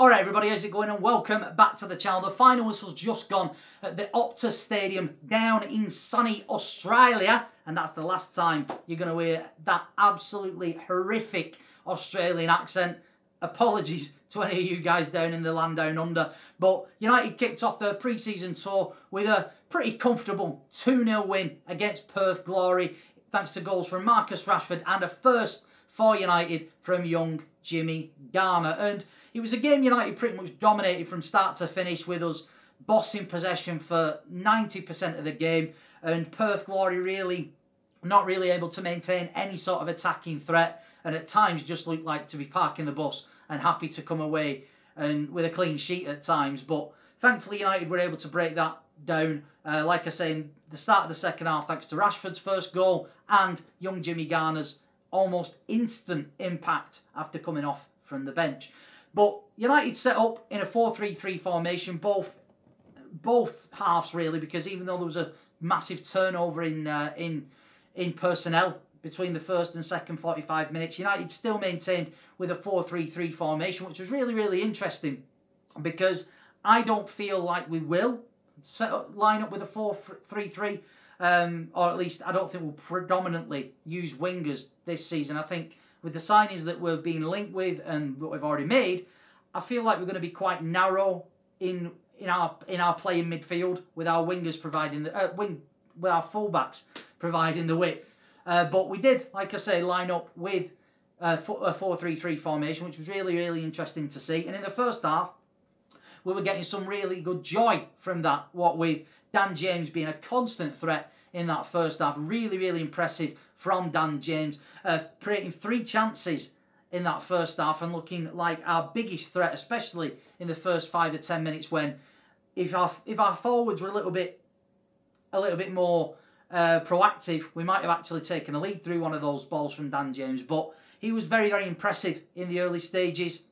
Alright everybody, how's it going and welcome back to the channel. The final whistle's just gone at the Optus Stadium down in sunny Australia, and that's the last time you're going to hear that absolutely horrific Australian accent. Apologies to any of you guys down in the land down under, but United kicked off their pre-season tour with a pretty comfortable 2-0 win against Perth Glory, thanks to goals from Marcus Rashford and a first for United from young Jimmy Garner. And it was a game United pretty much dominated from start to finish, with us bossing possession for 90% of the game and Perth Glory really not really able to maintain any sort of attacking threat, and at times just looked like to be parking the bus and happy to come away and with a clean sheet at times. But thankfully United were able to break that down, like I say, in the start of the second half, thanks to Rashford's first goal and young Jimmy Garner's almost instant impact after coming off from the bench. But United set up in a 4-3-3 formation, both halves really, because even though there was a massive turnover in personnel between the first and second 45 minutes, United still maintained with a 4-3-3 formation, which was really, really interesting, because I don't feel like we will line up with a 4-3-3. Or at least I don't think we'll predominantly use wingers this season. I think with the signings that we're being linked with and what we've already made, I feel like we're going to be quite narrow in our play in midfield, with our wingers providing the with our fullbacks providing the width. But we did, like I say, line up with a 4-3-3 formation, which was really, really interesting to see. And in the first half, we were getting some really good joy from that, what with Dan James being a constant threat in that first half. Really, really impressive from Dan James, creating 3 chances in that first half and looking like our biggest threat, especially in the first 5 or 10 minutes, when if our forwards were a little bit more proactive, we might have actually taken a lead through one of those balls from Dan James. But he was very, very impressive in the early stages.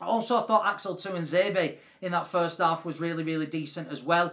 Also, I thought Axel Tuanzebe in that first half was really, really decent as well.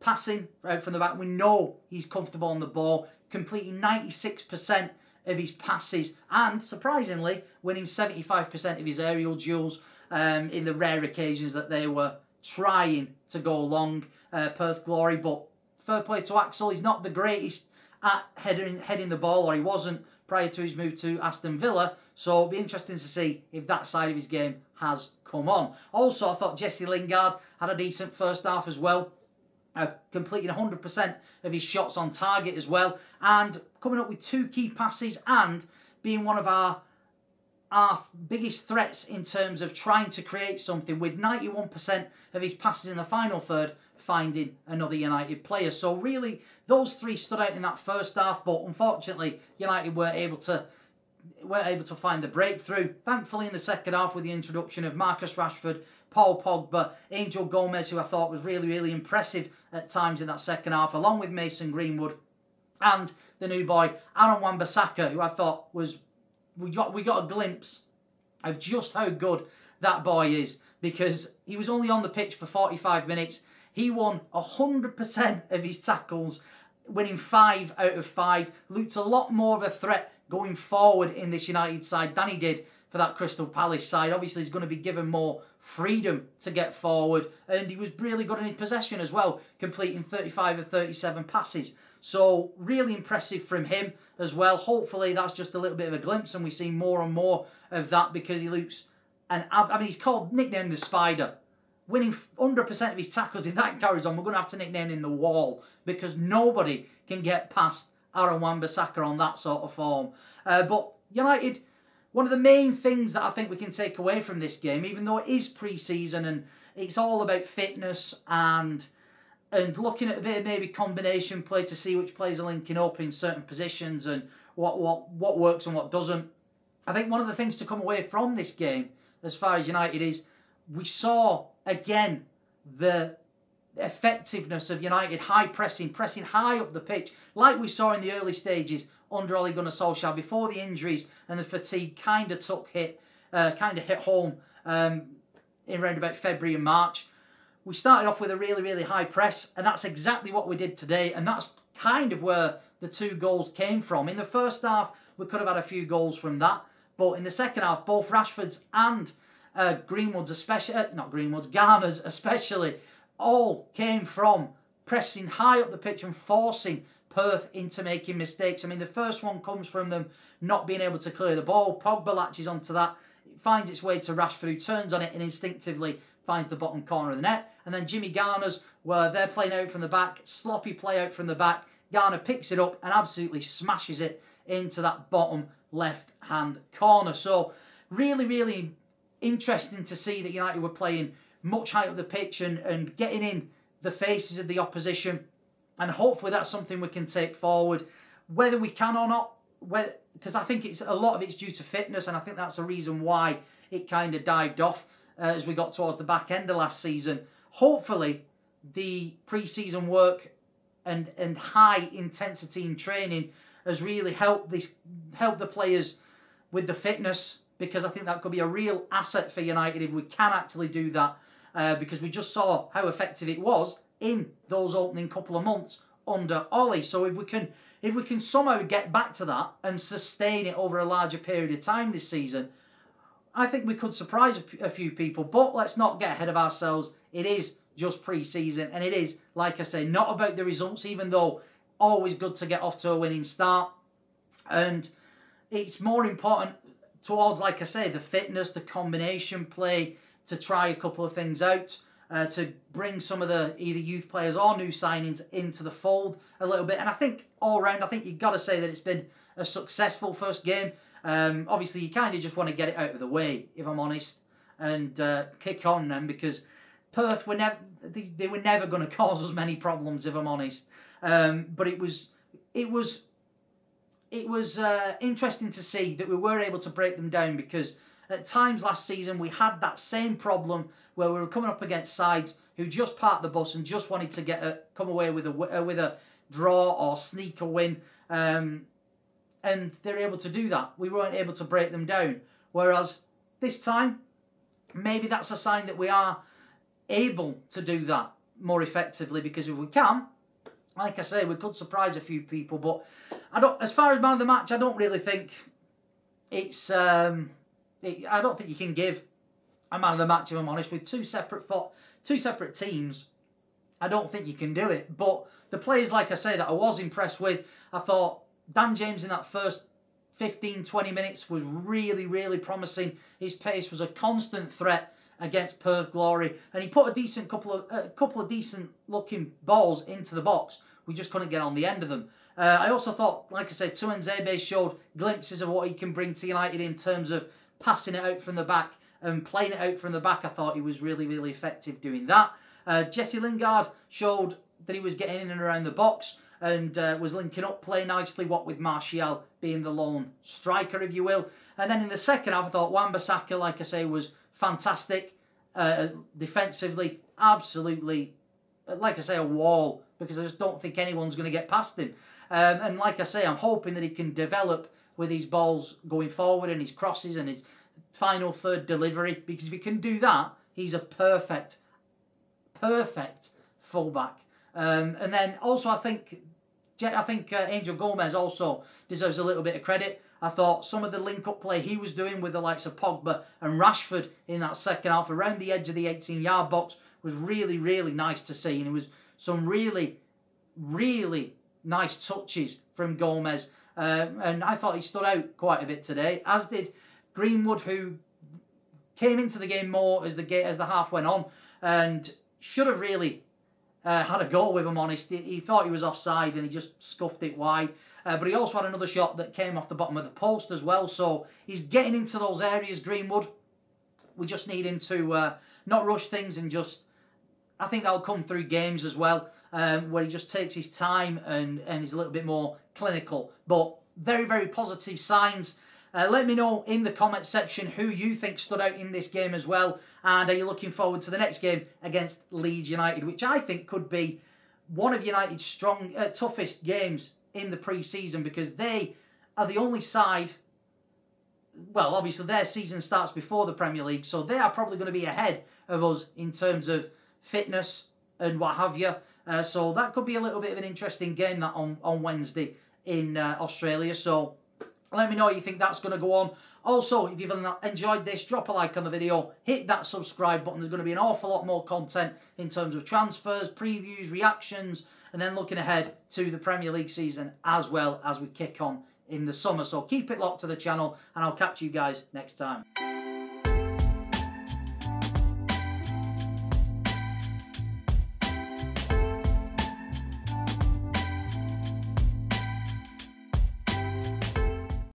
Passing out from the back, we know he's comfortable on the ball, completing 96% of his passes and, surprisingly, winning 75% of his aerial duels in the rare occasions that they were trying to go long, Perth Glory. But fair play to Axel, he's not the greatest at heading the ball, or he wasn't prior to his move to Aston Villa, so it'll be interesting to see if that side of his game has come on. Also, I thought Jesse Lingard had a decent first half as well, completing 100% of his shots on target as well, and coming up with 2 key passes and being one of our biggest threats in terms of trying to create something, with 91% of his passes in the final third finding another United player. So really, those 3 stood out in that first half, but unfortunately United weren't able to find the breakthrough. Thankfully in the second half, with the introduction of Marcus Rashford, Paul Pogba, Angel Gomes, who I thought was really, really impressive at times in that second half, along with Mason Greenwood and the new boy Aaron Wan-Bissaka, who I thought was, we got a glimpse of just how good that boy is, because he was only on the pitch for 45 minutes. He won 100% of his tackles, winning 5 out of 5. Looked a lot more of a threat going forward in this United side than he did for that Crystal Palace side. Obviously, he's going to be given more freedom to get forward, and he was really good in his possession as well, completing 35 of 37 passes. So really impressive from him as well. Hopefully, that's just a little bit of a glimpse, and we see more and more of that, because he looks, and I mean, he's called, nicknamed the Spider. Winning 100% of his tackles, if that carries on, we're going to have to nickname him the Wall, because nobody can get past Aaron Wan-Bissaka on that sort of form. But United, one of the main things that I think we can take away from this game, even though it is pre-season and it's all about fitness and looking at a bit of maybe combination play to see which players are linking up in certain positions and what works and what doesn't, I think one of the things to come away from this game, as far as United, is we saw again the effectiveness of United high pressing high up the pitch, like we saw in the early stages under Ole Gunnar Solskjaer, before the injuries and the fatigue kind of hit home in around about February and March. We started off with a really, really high press, and that's exactly what we did today, and that's kind of where the 2 goals came from. In the first half, we could have had a few goals from that, but in the second half, both Rashford's and Greenwood's especially, Garner's especially, all came from pressing high up the pitch and forcing Perth into making mistakes. I mean, the first one comes from them not being able to clear the ball. Pogba latches onto that, it finds its way to Rashford, who turns on it and instinctively finds the bottom corner of the net. And then Jimmy Garner's, where they're playing out from the back, sloppy play out from the back. Garner picks it up and absolutely smashes it into that bottom left-hand corner. So really, really interesting to see that United were playing much higher up the pitch and getting in the faces of the opposition. And hopefully that's something we can take forward, whether we can or not, because I think it's a lot of it's due to fitness, and I think that's the reason why it kind of dived off as we got towards the back end of last season. Hopefully the pre-season work and high intensity in training has really helped the players with the fitness, because I think that could be a real asset for United if we can actually do that, because we just saw how effective it was in those opening couple of months under Ole. So if we can somehow get back to that and sustain it over a larger period of time this season, I think we could surprise a few people. But let's not get ahead of ourselves. It is just pre-season, and it is, like I say, not about the results, even though always good to get off to a winning start. And it's more important towards, like I say, the fitness, the combination play, to try a couple of things out, to bring some of the either youth players or new signings into the fold a little bit. And I think all round, I think you've got to say that it's been a successful first game. Obviously, you kind of just want to get it out of the way, if I'm honest, and kick on then, because Perth were they were never going to cause us many problems, if I'm honest. But it was interesting to see that we were able to break them down, because at times last season we had that same problem where we were coming up against sides who just parked the bus and just wanted to come away with a draw or sneak a win, and they're able to do that. We weren't able to break them down. Whereas this time, maybe that's a sign that we are able to do that more effectively, because if we can, like I say, we could surprise a few people. But I don't, as far as man of the match, I don't really think it's. I don't think you can give a man of the match, if I'm honest, with two separate teams. I don't think you can do it. But the players, like I say, that I was impressed with, I thought Dan James in that first 15, 20 minutes was really, really promising. His pace was a constant threat against Perth Glory, and he put a decent couple of decent looking balls into the box. We just couldn't get on the end of them. I also thought, like I said, Tuanzebe showed glimpses of what he can bring to United in terms of passing it out from the back and playing it out from the back. I thought he was really, really effective doing that. Jesse Lingard showed that he was getting in and around the box and was linking up play nicely, what with Martial being the lone striker, if you will. And then in the second half, I thought Wan-Bissaka, like I say, was fantastic defensively. Absolutely, like I say, a wall, because I just don't think anyone's going to get past him. And like I say, I'm hoping that he can develop with his balls going forward and his crosses and his final third delivery, because if he can do that, he's a perfect, perfect fullback. And then also I think Angel Gomes also deserves a little bit of credit. I thought some of the link-up play he was doing with the likes of Pogba and Rashford in that second half around the edge of the 18-yard box was really, really nice to see. And it was some really, really nice touches from Gomes. And I thought he stood out quite a bit today, as did Greenwood, who came into the game more as the half went on and should have really had a goal, if I'm honest. He thought he was offside and he just scuffed it wide. But he also had another shot that came off the bottom of the post as well. So he's getting into those areas, Greenwood. We just need him to not rush things and just... I think that'll come through games as well, where he just takes his time and is a little bit more clinical. But very, very positive signs. Let me know in the comment section who you think stood out in this game as well. And are you looking forward to the next game against Leeds United, which I think could be one of United's toughest games in the pre-season, because they are the only side, well, obviously their season starts before the Premier League, so they are probably going to be ahead of us in terms of fitness and what have you. So that could be a little bit of an interesting game, that on Wednesday in Australia. So let me know what you think that's going to go on. Also, if you've enjoyed this, drop a like on the video, hit that subscribe button. There's going to be an awful lot more content in terms of transfers, previews, reactions, and then looking ahead to the Premier League season as well as we kick on in the summer. So keep it locked to the channel, and I'll catch you guys next time.